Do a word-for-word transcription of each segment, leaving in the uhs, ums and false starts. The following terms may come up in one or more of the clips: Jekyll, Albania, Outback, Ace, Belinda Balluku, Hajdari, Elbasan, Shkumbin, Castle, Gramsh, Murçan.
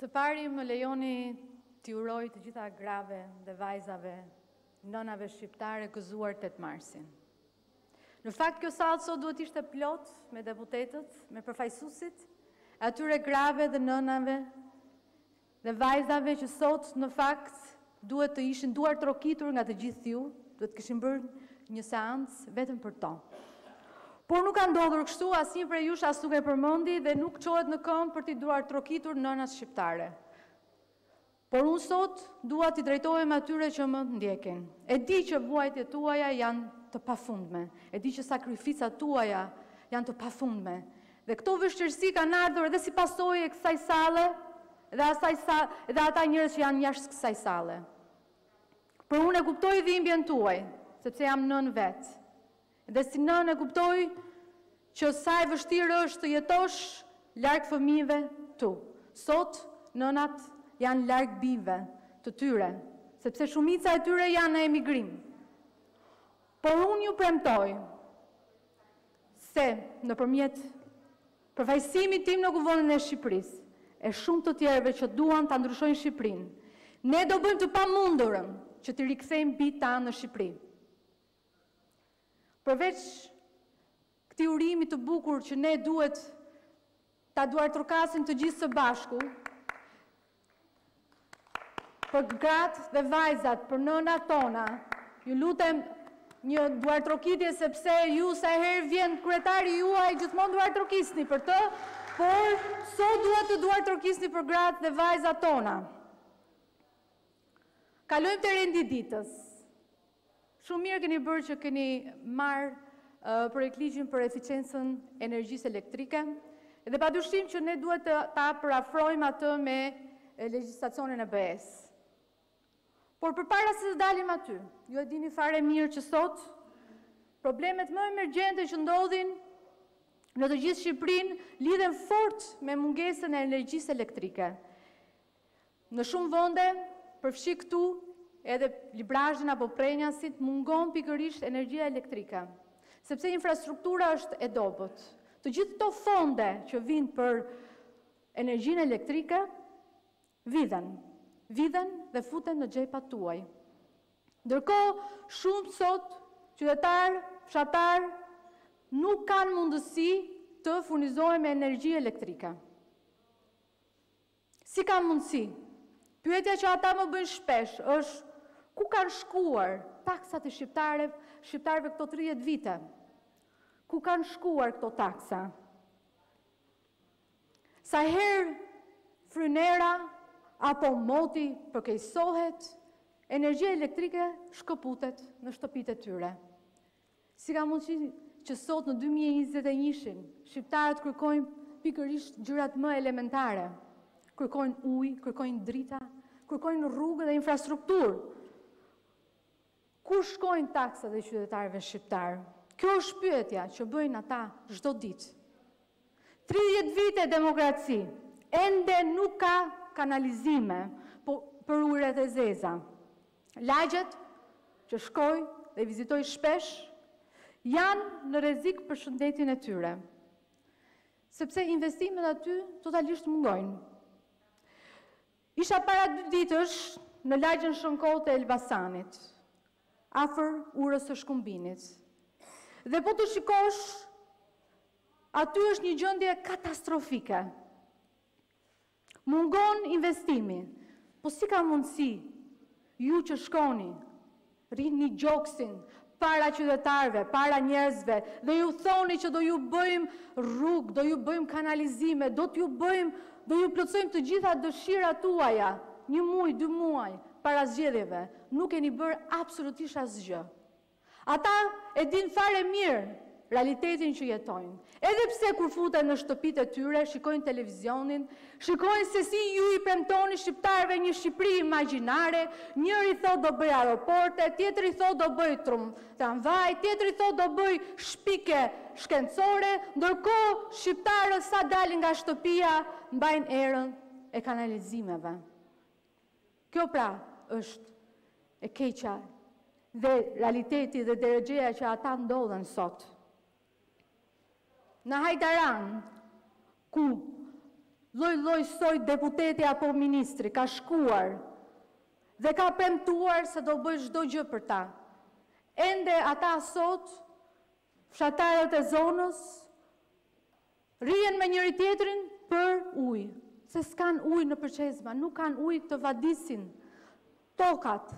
Së pari më lejoni t'i uroj të gjitha grave dhe vajzave, nënave shqiptare gëzuar tetë marsin. Në fakt kjo sallë sot duhet ishte plot me deputetët, me përfaqësuesit, atyre grave dhe nënave dhe vajzave që sot në fakt duhet të ishin duar trokitur nga të gjithë ju, duhet kishim bërë një seancë vetëm për to. Por nuk ka ndodhur kështu, asnjë prej jush as nuk e përmendi dhe nuk çohet në këmbë për t'i duar trokitur nënat shqiptare. Por unë sot dua t'i drejtohem atyre që më ndjekin. E di që vuajtjet tuaja janë të pafundme, e di që sakrificat tuaja janë të pafundme. Dhe këto vështirësi kanë ardhur edhe si pasojë e kësaj salle dhe asaj salle dhe ata njerëz që janë jashtë kësaj salle. Por unë e kuptoj dhimbjen tuaj, sepse jam nën vetë. Dhe si nën e kuptoj që sa e vështirë është të jetosh larg fëmijëve tu. Sot nënat janë larg bijve të tyre, sepse shumica e tyre janë në emigrim. Por unë ju premtoj se nëpërmjet përfaqësimit tim në Kuvendin e Shqipërisë, e shumë të tjerëve që duan ta ndryshojnë Shqipërinë, ne do bëjmë të pamundurën që t'i rikthejmë bijtë tanë në Shqipëri. Përveç këtij urimi të bukur që ne duhet ta duartrokasim të gjithë së bashku, për gratë dhe vajzat, për nënat tona, ju lutem një duartrokitje sepse ju sa herë vjen kryetari juaj gjithmonë duartrokisni për të, por sot duhet të duartrokisni për gratë dhe vajzat tona. Kalojmë te rendi ditës. Shumë mirë keni bërë që keni marrë projektligjin për eficiencën energjisë elektrike dhe padyshim që ne duhet ta përafrojmë atë me legjislacionin e B E S. Por përpara se të dalim aty, ju e dini fare mirë që sot problemet më emergjente që ndodhin në të gjithë Shqipërinë lidhen fort me mungesën e energjisë elektrike. Në shumë vende, përfshi këtu edhe librazhin apo prenjasit mungon pikërisht energjia elektrike, sepse infrastruktura është e dobët. Të gjithë këto fonde që vijnë për energjinë elektrike vidhen, vidhen dhe futen në xhepat tuaj. Ndërkohë, shumë sot qytetar, fshatar nuk kanë mundësi të furnizohen me energji elektrike. Si kanë mundësi? Pyetja që ata më bëjnë shpesh është ku kanë shkuar taksat e shqiptarëve, shqiptarëve këto tridhjetë vite? Ku kanë shkuar këto taksa? Sa herë frynera apo moti përkeqësohet, energjia elektrike shkëputet në shtëpitë e tyre. Si ka mundësi që sot në dy mijë e njëzet e një shqiptarët kërkojnë pikërisht gjërat më elementare? Kërkojnë ujë, kërkojnë drita, kërkojnë rrugë dhe infrastrukturë. Ku shkojnë taksat e qytetarëve shqiptarë? Kjo është pyetja që bëjnë ata çdo ditë. tridhjetë vite demokraci, ende nuk ka kanalizime për ujërat e zeza. Lagjet që shkoj dhe vizitoj shpesh janë në rrezik për shëndetin e tyre, sepse investimet aty totalisht mungojnë. Isha para dy ditësh në lagjën Shënkohë të Elbasanit, afër urës së Shkumbinit. Dhe po të shikosh, aty është një gjendje katastrofike. Mungon investimi, po si ka mundësi ju që shkoni, rrini gjoksin para qytetarëve, para njerëzve, dhe ju thoni që do ju bëjmë rrugë, do ju bëjmë kanalizime, do t'ju bëjmë do ju plotësojmë të gjitha dëshirat tuaja, një muaj, dy muaj, para zgjedhjeve, nuk keni bërë absolutisht asgjë. Ata e din fare mirë realitetin që jetojnë. Edhe pse kur futen në shtëpitë e tyre, shikojnë televizionin, shikojnë se si ju i premtoni shqiptarëve një Shqipëri imagjinare, njëri thotë do bëj aeroporte, tjetri thotë do bëj tramvaj, tjetri thotë do bëj shpike shkencore, ndërkohë shqiptarët sa dalin nga shtëpia mbajnë erën e kanalizimeve. Kjo pra është e keqja dhe realiteti dhe derëxhia që ata ndodhen sot. Në Hajdaran, ku lloj-lloj soi deputeti apo ministri, ka shkuar dhe ka premtuar se do bëj çdo gjë për ta. Ende ata sot, fshatarët e zonës, rihen me njëri tjetrin për ujë, se s'kan ujë në Përçezma, nuk kanë ujë të vadisin tokat.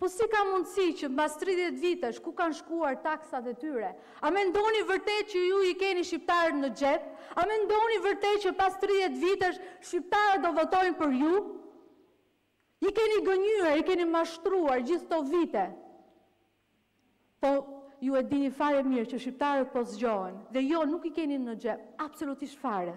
Po si ka mundësi që mbas tridhjetë vitesh ku kanë shkuar taksat e tyre? A mendoni vërtet që ju i keni shqiptarët në xhep? A mendoni vërtet që pas tridhjetë vitesh shqiptarët do votojnë për ju? I keni gënyer, i keni mashtruar gjithë këto vite. Po ju e dini fare mirë që shqiptarët po zgjohen dhe jo nuk i keni në xhep, absolutisht fare.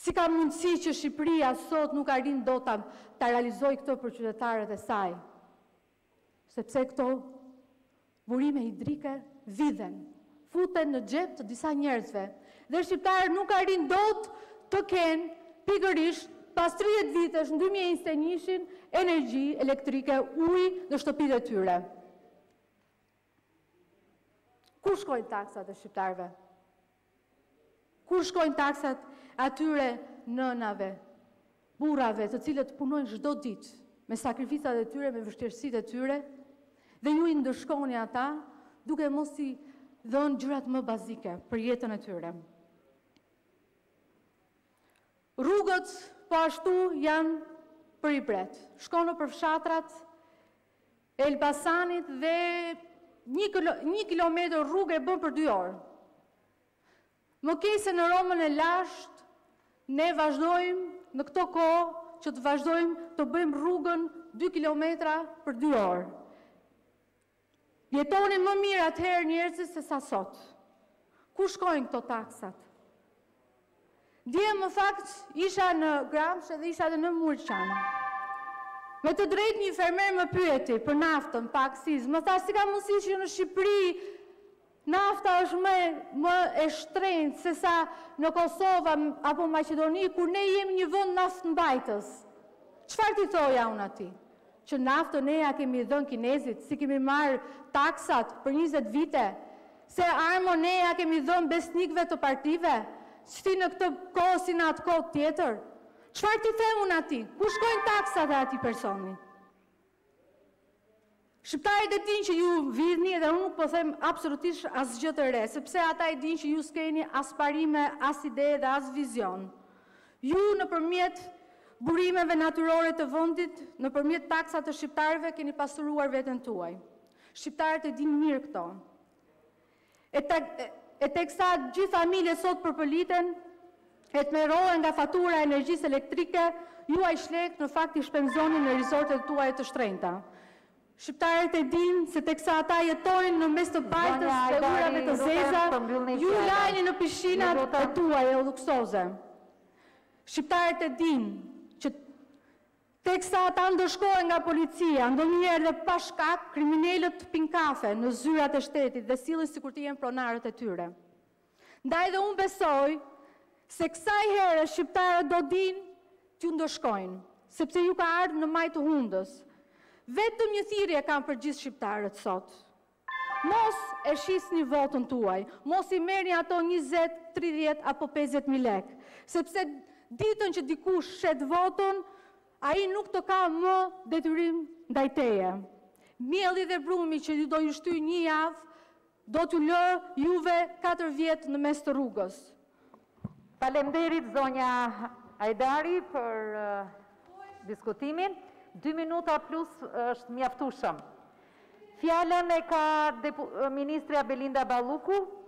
Si ka mundësi që Shqipëria sot nuk arrin dot ta realizojë këto për qytetarët e saj? Sepse këto burime hidrike vidhen, futen në xhep të disa njerëzve, dhe shqiptarët nuk arrin dot të kenë pikërisht pas tridhjetë vitesh në dy mijë e njëzet e një energji elektrike, ujë në shtëpitë e tyre. Ku shkojnë taksat e shqiptarëve? Kur shkojnë taksat atyre nënave, burrave, të cilët punojnë çdo ditë me sakrificat e tyre, me vështirësitë e tyre, dhe ju i ndëshkoni ata duke mos i dhënë gjërat më bazike për jetën e tyre. Rrugët po ashtu janë për i bret. Shkon nëpër fshatrat e Elbasanit dhe një kilometër rrugë e bën për dy orë. Më kese në Romën e lashtë, ne vazhdojmë në këto kohë që të vazhdojmë të bëjmë rrugën dy kilometra për dy orë. Jetonin më mirë atëherë njerëzit se sa sot. Ku shkojnë këto taksat? Dje më fakt isha në Gramsh edhe isha edhe në Murçan. Me të drejtë një fermer më pyeti për naftën, për aksizë, më tha si ka mundësi që në Shqipëri nafta është më, më e shtrenjtë se sa në Kosova apo Maqedoni, kur ne jemi një vend naftëmbajtës. Çfarë t'i thoja unë atij? Që naftën ne ja kemi dhënë kinezit, si kemi marrë taksat për njëzet vite, se armën ne ja kemi dhënë besnikëve të partive, si në këtë kohë si në atë kohë tjetër. Çfarë t'i them unë atij? Ku shkojnë taksat e atij personi? Shqiptarët e dinë që ju vidhni dhe unë po them absolutisht asgjë të re, sepse ata e dinë që ju s'keni as parime, as ide dhe as vizion. Ju nëpërmjet burimeve natyrore të vendit, nëpërmjet taksave të shqiptarëve keni pasuruar veten tuaj. Shqiptarët e dinë mirë këto. E tek, e teksa gjithë familjet sot përpëliten, e tmerrohen nga fatura e energjisë elektrike, ju ai shlekt në fakt i shpenzoni në resortet tuaja të shtrenjta. Shqiptarët e dinë se teksa ata jetojnë në mes të bajtës dhe ujrave të zeza, ju lajni në pishinat e tuaja luksoze. Shqiptarët e dinë që teksa ata ndëshkohen nga policia, ndonjëherë dhe pa shkak, kriminalët pinë kafe në zyrat e shtetit dhe sillen sikur të jenë pronarët e tyre. Ndaj dhe unë besoj se kësaj herë shqiptarët do dinë t'ju ndëshkojnë, sepse ju ka ardhur në majtë të hundës. Vetëm një thirrje kam për gjithë shqiptarët sot. Mos e shisni votën tuaj, mos i merrni ato njëzet, tridhjetë apo pesëdhjetë mijë lekë, sepse ditën që dikush shet votën, ai nuk të ka më detyrim ndaj teje. Mielli dhe brumi që ju do ju shtyj një javë, do t'u lë juve katër vjet në mes të rrugës. Faleminderit zonja Hajdari për uh, diskutimin. Dy minuta plus është mjaftueshëm. Fjalën e ka Ministrja Belinda Balluku.